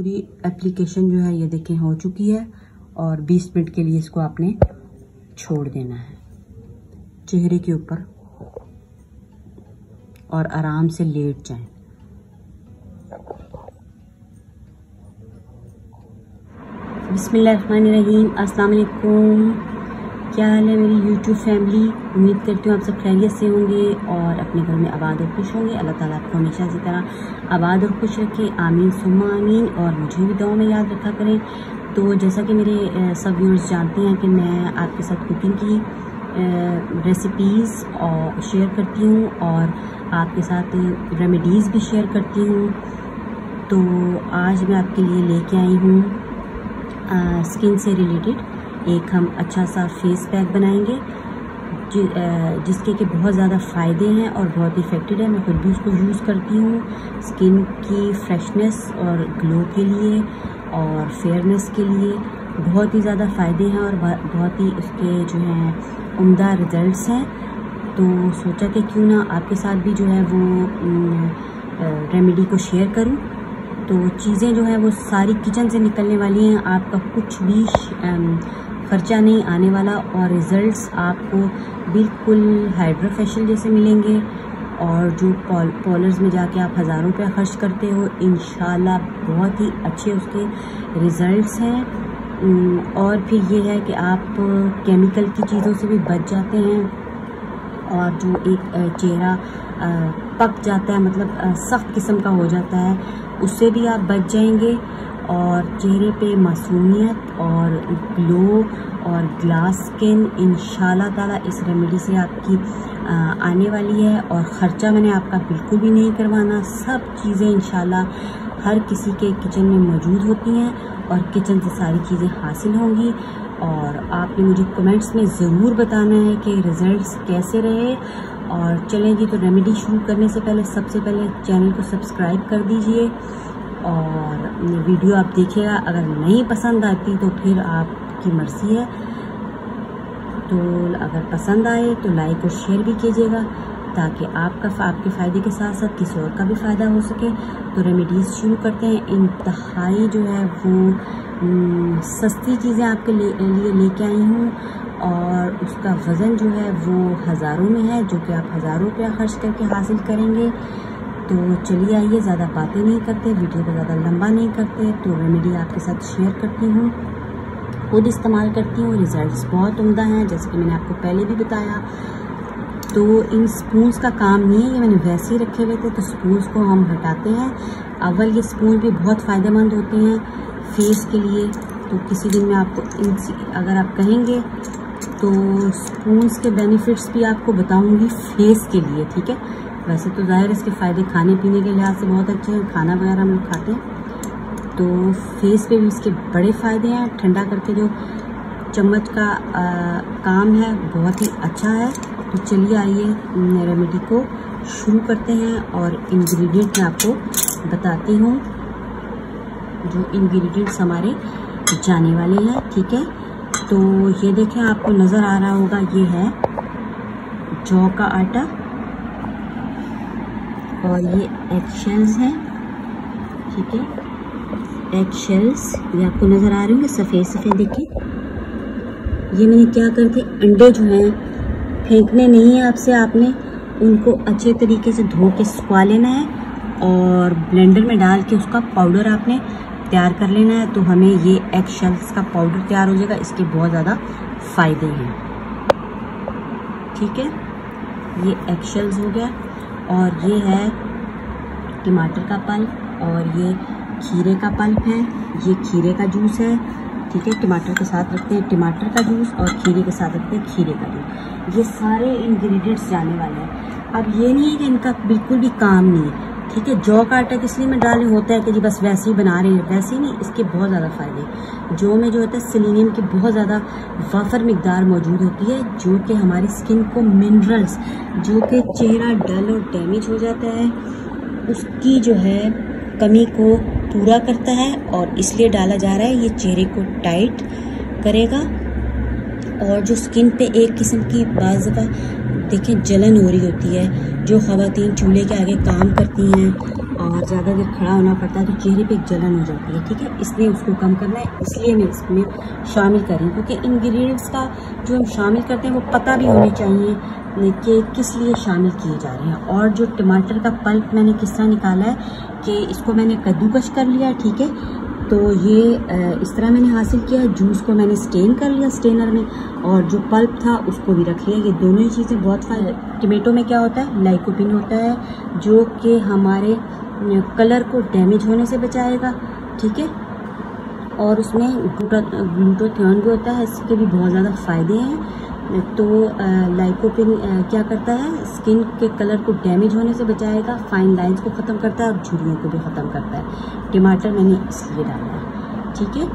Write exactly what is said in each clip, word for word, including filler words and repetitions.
पूरी एप्लीकेशन जो है ये देखें हो चुकी है और बीस मिनट के लिए इसको आपने छोड़ देना है चेहरे के ऊपर और आराम से लेट जाएं। बिस्मिल्लाहिर्रहमानिर्रहीम, अस्सलाम वालेकुम। क्या हाल है मेरी YouTube फैमिली? उम्मीद करती हूँ आप सब खैरियत से होंगे और अपने घर में आबाद और खुश होंगे। अल्लाह ताला आपको हमेशा इसी तरह आबाद और खुश रखे, आमीन सुम्मा आमीन। और मुझे भी दुआ में याद रखा करें। तो जैसा कि मेरे सब व्यूअर्स जानते हैं कि मैं आपके साथ कुकिंग की रेसिपीज़ और शेयर करती हूँ और आपके साथ रेमेडीज़ भी शेयर करती हूँ। तो आज मैं आपके लिए लेके आई हूँ स्किन से रिलेटेड एक हम अच्छा सा फेस पैक बनाएंगे जि, जिसके के बहुत ज़्यादा फ़ायदे हैं और बहुत इफ़ेक्टिव है। मैं खुद भी उसको यूज़ करती हूँ स्किन की फ्रेशनेस और ग्लो के लिए और फेयरनेस के लिए। बहुत ही ज़्यादा फ़ायदे हैं और बहुत ही उसके जो हैं उम्दा रिज़ल्ट्स हैं। तो सोचा कि क्यों ना आपके साथ भी जो है वो रेमेडी को शेयर करूँ। तो चीज़ें जो हैं वो सारी किचन से निकलने वाली हैं, आपका कुछ भी ख़र्चा नहीं आने वाला और रिज़ल्ट्स आपको बिल्कुल हाइड्रो फेशियल जैसे मिलेंगे। और जो पॉलर्स में जाके आप हज़ारों रुपया खर्च करते हो, इंशाल्लाह बहुत ही अच्छे उसके रिज़ल्ट्स हैं। और फिर ये है कि आप केमिकल की चीज़ों से भी बच जाते हैं और जो एक चेहरा पक जाता है, मतलब सख्त किस्म का हो जाता है, उससे भी आप बच जाएंगे। और चेहरे पे मासूमियत और ग्लो और ग्लास स्किन इंशाल्लाह ताला इस रेमेडी से आपकी आने वाली है। और ख़र्चा मैंने आपका बिल्कुल भी नहीं करवाना। सब चीज़ें इंशाल्लाह हर किसी के किचन में मौजूद होती हैं और किचन से सारी चीज़ें हासिल होंगी। और आपने मुझे कमेंट्स में ज़रूर बताना है कि रिज़ल्ट्स कैसे रहे। और चलें जी, तो रेमेडी शुरू करने से पहले सबसे पहले चैनल को सब्सक्राइब कर दीजिए और वीडियो आप देखिएगा। अगर नहीं पसंद आती तो फिर आपकी मर्ज़ी है। तो अगर पसंद आए तो लाइक और शेयर भी कीजिएगा ताकि आपका आपके फ़ायदे के साथ साथ किसी और का भी फ़ायदा हो सके। तो रेमेडीज़ शुरू करते हैं। इंतहाई जो है वो सस्ती चीज़ें आपके लिए लेके आई हूँ और उसका वज़न जो है वो हज़ारों में है जो कि आप हज़ारों रुपया खर्च करके हासिल करेंगे। तो चलिए आइए, ज़्यादा बातें नहीं करते, वीडियो को ज़्यादा लंबा नहीं करते। तो रेमेडी आपके साथ शेयर करती हूँ, खुद इस्तेमाल करती हूँ। रिज़ल्ट्स बहुत उम्दा हैं जैसे कि मैंने आपको पहले भी बताया। तो इन स्पून्स का काम नहीं है, ये मैंने वैसे ही रखे हुए थे। तो स्पून्स को हम हटाते हैं अव्वल। ये स्पून भी बहुत फ़ायदेमंद होते हैं फेस के लिए। तो किसी दिन में आपको इन अगर आप कहेंगे तो स्पून्स के बेनिफिट्स भी आपको बताऊंगी फेस के लिए, ठीक है। वैसे तो ज़ाहिर इसके फ़ायदे खाने पीने के लिहाज से बहुत अच्छे हैं, खाना वगैरह हम लोग खाते हैं तो फेस पे भी इसके बड़े फ़ायदे हैं। ठंडा करके जो चम्मच का आ, काम है बहुत ही अच्छा है। तो चलिए आइए रेमेडी को शुरू करते हैं और इंग्रेडिएंट मैं आपको बताती हूँ जो इंग्रेडिएंट्स हमारे जाने वाले हैं, ठीक है। तो ये देखें, आपको नज़र आ रहा होगा, ये है जौ का आटा और ये एगशेल्स हैं, ठीक है। एगशेल्स ये आपको नज़र आ रहे होंगे सफ़ेद सफ़ेद, देखिए। ये मैंने क्या कर दी, अंडे जो हैं फेंकने नहीं है आपसे, आपने उनको अच्छे तरीके से धो के सुखा लेना है और ब्लेंडर में डाल के उसका पाउडर आपने तैयार कर लेना है। तो हमें ये एगशेल्स का पाउडर तैयार हो जाएगा। इसके बहुत ज़्यादा फ़ायदे हैं, ठीक है। ये एगशेल्स हो गया और ये है टमाटर का पल्प और ये खीरे का पल्प है, ये खीरे का जूस है, ठीक है। टमाटर के साथ रखते हैं टमाटर का जूस और खीरे के साथ रखते हैं खीरे का जूस। ये सारे इंग्रेडिएंट्स जाने वाले हैं। अब ये नहीं है कि इनका बिल्कुल भी काम नहीं है, ठीक है। जौ का आटा किस लिए मैं डाले होता है कि जी बस वैसे ही बना रहे हैं, वैसे ही नहीं, इसके बहुत ज़्यादा फ़ायदे हैं। जौ में जो होता है सेलेनियम की बहुत ज़्यादा वाफर मकदार मौजूद होती है जो कि हमारी स्किन को मिनरल्स, जो कि चेहरा डल और डैमेज हो जाता है, उसकी जो है कमी को पूरा करता है और इसलिए डाला जा रहा है। ये चेहरे को टाइट करेगा और जो स्किन पे एक किस्म की बाज़ देखें जलन हो रही होती है, जो ख़वातीन चूल्हे के आगे काम करती हैं और ज़्यादा देर खड़ा होना पड़ता है तो चेहरे पे एक जलन हो जाती है, ठीक है। इसलिए उसको कम करना है, इसलिए मैं इसमें शामिल करी क्योंकि इंग्रेडिएंट्स का जो हम शामिल करते हैं वो पता भी होनी चाहिए कि किस लिए शामिल किए जा रहे हैं। और जो टमाटर का पल्प मैंने किस्सा निकाला है कि इसको मैंने कद्दूकस कर लिया है, ठीक है। तो ये इस तरह मैंने हासिल किया है। जूस को मैंने स्टेन कर लिया स्टेनर में और जो पल्प था उसको भी रख लिया। ये दोनों ही चीज़ें बहुत फायदा। टमेटो में क्या होता है, लाइकोपिन होता है जो कि हमारे कलर को डैमेज होने से बचाएगा, ठीक है। और उसमें ग्लूटाथियोन भी होता है, इसके भी बहुत ज़्यादा फ़ायदे हैं। तो लाइकोपिन क्या करता है, स्किन के कलर को डैमेज होने से बचाएगा, फाइन लाइंस को ख़त्म करता है और झुर्रियों को भी ख़त्म करता है। टमाटर मैंने इसलिए डाला है, ठीक है।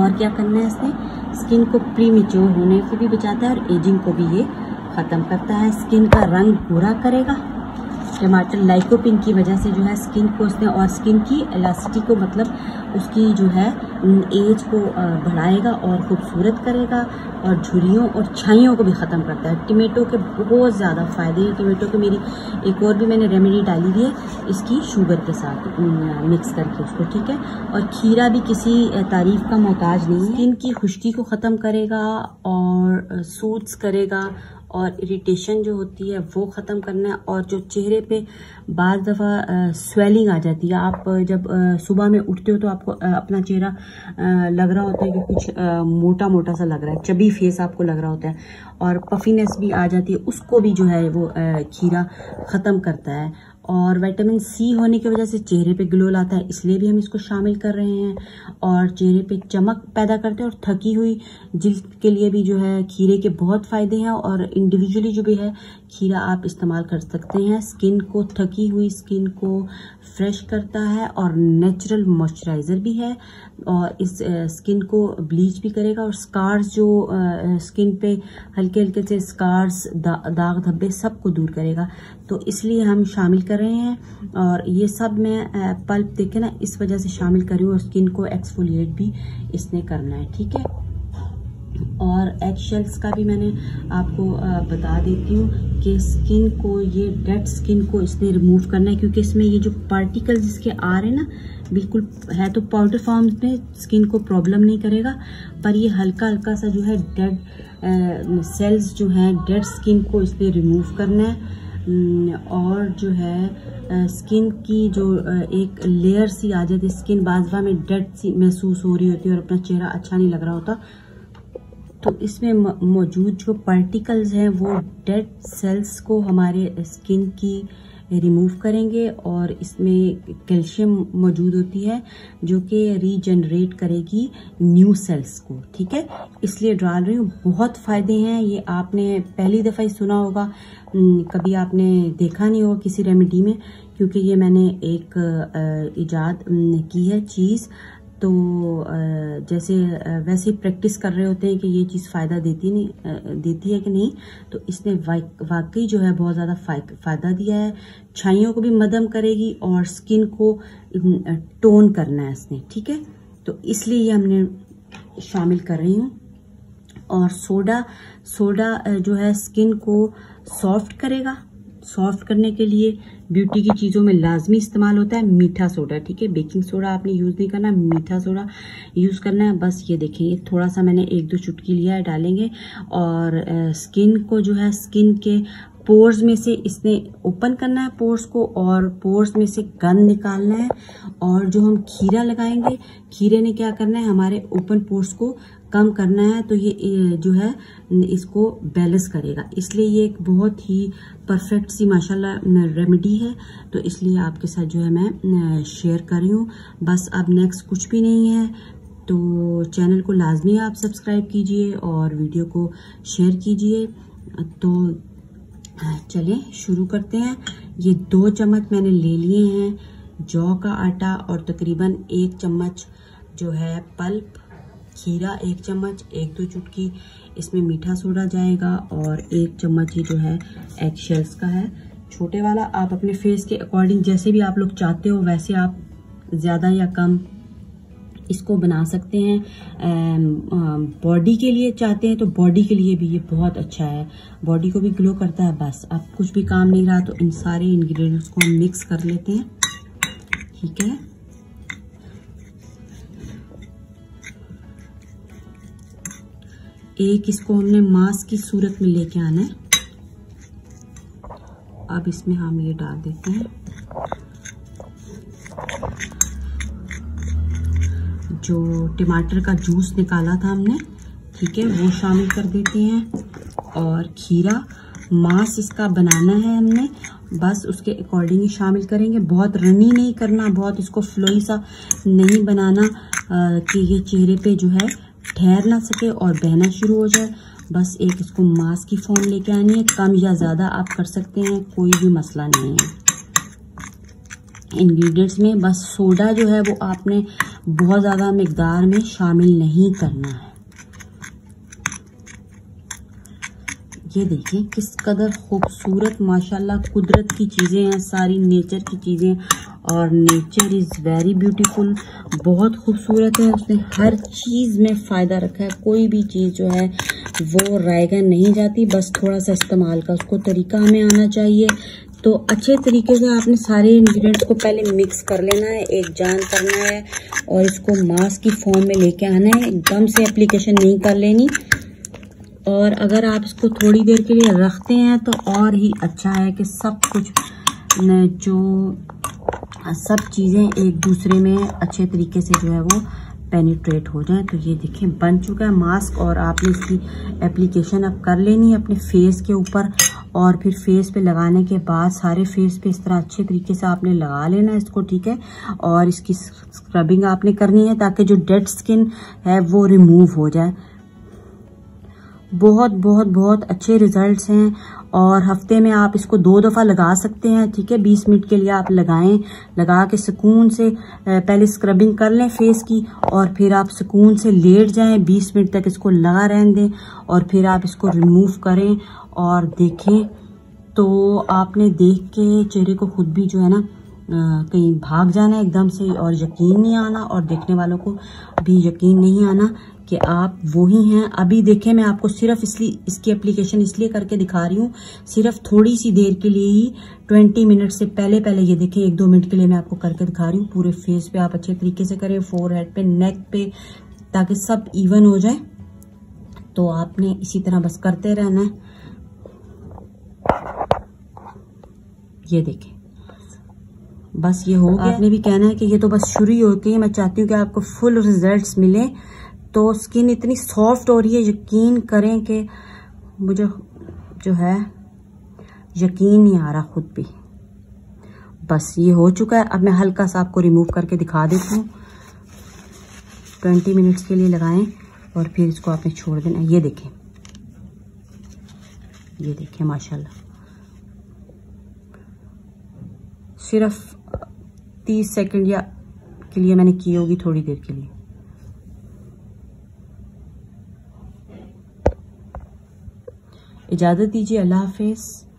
और क्या करना है, इसने स्किन को प्रीमेच्योर होने से भी बचाता है और एजिंग को भी ये ख़त्म करता है। स्किन का रंग गोरा करेगा टमाटर, लाइकोपिन की वजह से जो है स्किन को उसने, और स्किन की इलास्टिसिटी को, मतलब उसकी जो है एज को बढ़ाएगा और खूबसूरत करेगा और झुर्रियों और छाइयों को भी ख़त्म करता है। टमेटो के बहुत ज़्यादा फ़ायदे हैं। टमेटो के मेरी एक और भी मैंने रेमेडी डाली हुई है इसकी, शुगर के साथ मिक्स करके उसको, ठीक है। और खीरा भी किसी तारीफ़ का मोहताज नहीं है, स्किन की खुश्की को ख़त्म करेगा और सूट्स करेगा और इरिटेशन जो होती है वो ख़त्म करना है। और जो चेहरे पे बार दफ़ा स्वेलिंग आ जाती है, आप जब सुबह में उठते हो तो आपको आ, अपना चेहरा आ, लग रहा होता है कि कुछ आ, मोटा मोटा सा लग रहा है, चबी फेस आपको लग रहा होता है और पफीनेस भी आ जाती है, उसको भी जो है वो आ, खीरा ख़त्म करता है। और विटामिन सी होने की वजह से चेहरे पे ग्लो लाता है, इसलिए भी हम इसको शामिल कर रहे हैं। और चेहरे पे चमक पैदा करते हैं और थकी हुई जिल्द के लिए भी जो है खीरे के बहुत फ़ायदे हैं। और इंडिविजुअली जो भी है खीरा आप इस्तेमाल कर सकते हैं। स्किन को, थकी हुई स्किन को फ्रेश करता है और नेचुरल मॉइस्चराइज़र भी है और इस स्किन को ब्लीच भी करेगा। और स्कार्स जो स्किन पे हल्के हल्के से स्कार्स, दा, दाग धब्बे सब को दूर करेगा, तो इसलिए हम शामिल कर रहे हैं। और ये सब मैं पल्प देखे ना इस वजह से शामिल कर रही हूँ। और स्किन को एक्सफोलिएट भी इसने करना है, ठीक है। और एग शेल्स का भी मैंने आपको बता देती हूँ कि स्किन को, ये डेड स्किन को इसने रिमूव करना है क्योंकि इसमें ये जो पार्टिकल्स इसके आ रहे हैं ना, बिल्कुल है तो पाउडर फॉर्म में, स्किन को प्रॉब्लम नहीं करेगा पर ये हल्का हल्का सा जो है डेड सेल्स जो है डेड स्किन को इसलिए रिमूव करना है। और जो है स्किन की जो एक लेयर सी आ जाती है, स्किन बाजवा में डेड सी महसूस हो रही होती है और अपना चेहरा अच्छा नहीं लग रहा होता, तो इसमें मौजूद जो पार्टिकल्स हैं वो डेड सेल्स को हमारे स्किन की रिमूव करेंगे। और इसमें कैल्शियम मौजूद होती है जो कि रीजनरेट करेगी न्यू सेल्स को, ठीक है, इसलिए डाल रही हूँ। बहुत फ़ायदे हैं, ये आपने पहली दफ़ा ही सुना होगा, कभी आपने देखा नहीं होगा किसी रेमेडी में, क्योंकि ये मैंने एक इजाद की है चीज़, तो जैसे वैसे प्रैक्टिस कर रहे होते हैं कि ये चीज़ फ़ायदा देती नहीं देती है कि नहीं, तो इसने वाकई जो है बहुत ज़्यादा फ़ायदा दिया है। छाइयों को भी मदम करेगी और स्किन को टोन करना है इसने, ठीक है, तो इसलिए ये हमने शामिल कर रही हूँ। और सोडा, सोडा जो है स्किन को सॉफ्ट करेगा, सॉफ्ट करने के लिए ब्यूटी की चीज़ों में लाजमी इस्तेमाल होता है मीठा सोडा, ठीक है। बेकिंग सोडा आपने यूज़ नहीं करना, मीठा सोडा यूज़ करना है। बस ये देखेंगे थोड़ा सा मैंने एक दो चुटकी लिया है, डालेंगे। और आ, स्किन को जो है स्किन के पोर्स में से इसने ओपन करना है पोर्स को और पोर्स में से गंद निकालना है। और जो हम खीरा लगाएंगे, खीरे ने क्या करना है, हमारे ओपन पोर्स को कम करना है, तो ये जो है इसको बैलेंस करेगा। इसलिए ये एक बहुत ही परफेक्ट सी माशाल्लाह रेमेडी है, तो इसलिए आपके साथ जो है मैं शेयर कर रही हूँ। बस अब नेक्स्ट कुछ भी नहीं है, तो चैनल को लाजमी आप सब्सक्राइब कीजिए और वीडियो को शेयर कीजिए। तो चलें शुरू करते हैं। ये दो चम्मच मैंने ले लिए हैं जौ का आटा और तकरीबन एक चम्मच जो है पल्प खीरा, एक चम्मच, एक दो चुटकी इसमें मीठा सोडा जाएगा और एक चम्मच ही जो है एग शेल्स का है छोटे वाला। आप अपने फेस के अकॉर्डिंग जैसे भी आप लोग चाहते हो वैसे आप ज़्यादा या कम इसको बना सकते हैं। बॉडी के लिए चाहते हैं तो बॉडी के लिए भी ये बहुत अच्छा है, बॉडी को भी ग्लो करता है। बस अब कुछ भी काम नहीं रहा तो इन सारे इंग्रेडिएंट्स को हम मिक्स कर लेते हैं, ठीक है। एक इसको हमने मांस की सूरत में लेके आना है। अब इसमें हम ये डाल देते हैं, जो टमाटर का जूस निकाला था हमने, ठीक है, वो शामिल कर देते हैं। और खीरा, मांस इसका बनाना है हमने, बस उसके अकॉर्डिंग ही शामिल करेंगे। बहुत रनी नहीं करना, बहुत इसको फ्लोई सा नहीं बनाना कि ये चेहरे पे जो है ठहर ना सके और बहना शुरू हो जाए। बस एक इसको मांस की फॉर्म लेके आनी है। कम या ज़्यादा आप कर सकते हैं, कोई भी मसला नहीं है। इंग्रेडिएंट्स में बस सोडा जो है वो आपने बहुत ज़्यादा मिकदार में शामिल नहीं करना है। ये देखिए किस कदर खूबसूरत माशाल्लाह कुदरत की चीज़ें हैं, सारी नेचर की चीज़ें, और नेचर इज़ वेरी ब्यूटीफुल, बहुत खूबसूरत है। उसने हर चीज़ में फ़ायदा रखा है, कोई भी चीज़ जो है वो रायगा नहीं जाती, बस थोड़ा सा इस्तेमाल का उसको तरीका हमें आना चाहिए। तो अच्छे तरीके से आपने सारे इंग्रेडिएंट्स को पहले मिक्स कर लेना है, एक जान करना है और इसको मास की फॉर्म में लेके आना है। एकदम से एप्लीकेशन नहीं कर लेनी, और अगर आप इसको थोड़ी देर के लिए रखते हैं तो और ही अच्छा है कि सब कुछ जो सब चीज़ें एक दूसरे में अच्छे तरीके से जो है वो पेनिट्रेट हो जाए। तो ये देखिए बन चुका है मास्क, और आपने इसकी एप्लीकेशन अब कर लेनी है अपने फेस के ऊपर, और फिर फेस पे लगाने के बाद सारे फेस पे इस तरह अच्छे तरीके से आपने लगा लेना है इसको, ठीक है। और इसकी स्क्रबिंग आपने करनी है ताकि जो डेड स्किन है वो रिमूव हो जाए। बहुत बहुत बहुत अच्छे रिजल्ट्स हैं, और हफ्ते में आप इसको दो दफ़ा लगा सकते हैं, ठीक है। बीस मिनट के लिए आप लगाएं, लगा के सुकून से पहले स्क्रबिंग कर लें फेस की, और फिर आप सुकून से लेट जाएं, बीस मिनट तक इसको लगा रहने दें, और फिर आप इसको रिमूव करें। और देखें तो आपने देख के चेहरे को खुद भी जो है ना कहीं भाग जाना एकदम से, और यकीन नहीं आना, और देखने वालों को भी यकीन नहीं आना कि आप वो ही हैं। अभी देखें, मैं आपको सिर्फ इसलिए इसकी एप्लीकेशन इसलिए करके दिखा रही हूँ, सिर्फ थोड़ी सी देर के लिए ही, बीस मिनट से पहले पहले ये देखें, एक दो मिनट के लिए मैं आपको करके दिखा रही हूँ। पूरे फेस पे आप अच्छे तरीके से करें, फोरहेड पे, नेक पे, ताकि सब इवन हो जाए। तो आपने इसी तरह बस करते रहना है। ये देखें बस ये हो गया। आपने भी कहना है कि ये तो बस शुरू ही होती है, मैं चाहती हूँ कि आपको फुल रिजल्ट्स मिले। तो स्किन इतनी सॉफ्ट हो रही है, यकीन करें कि मुझे जो है यकीन नहीं आ रहा खुद भी। बस ये हो चुका है। अब मैं हल्का सा आपको रिमूव करके दिखा देती हूँ। बीस मिनट्स के लिए लगाएं और फिर इसको आपने छोड़ देना है। ये देखें, ये देखें माशाल्लाह, सिर्फ तीस सेकंड या के लिए मैंने की होगी, थोड़ी देर के लिए। इजाज़त दीजिए, अल्लाह हाफ़िज़।